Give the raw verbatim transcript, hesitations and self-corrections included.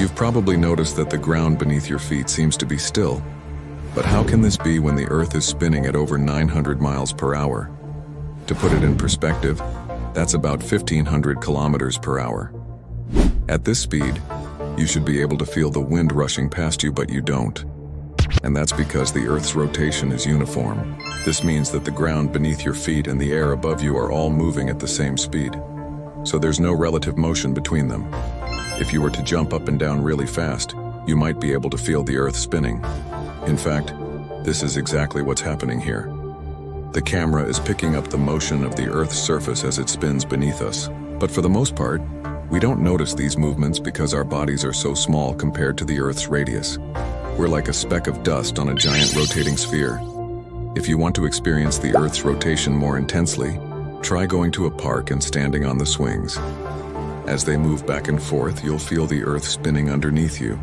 You've probably noticed that the ground beneath your feet seems to be still. But how can this be when the Earth is spinning at over nine hundred miles per hour? To put it in perspective, that's about fifteen hundred kilometers per hour. At this speed, you should be able to feel the wind rushing past you, but you don't. And that's because the Earth's rotation is uniform. This means that the ground beneath your feet and the air above you are all moving at the same speed. So there's no relative motion between them. If you were to jump up and down really fast, you might be able to feel the Earth spinning. In fact, this is exactly what's happening here. The camera is picking up the motion of the Earth's surface as it spins beneath us. But for the most part, we don't notice these movements because our bodies are so small compared to the Earth's radius. We're like a speck of dust on a giant rotating sphere. If you want to experience the Earth's rotation more intensely, try going to a park and standing on the swings. As they move back and forth, you'll feel the Earth spinning underneath you.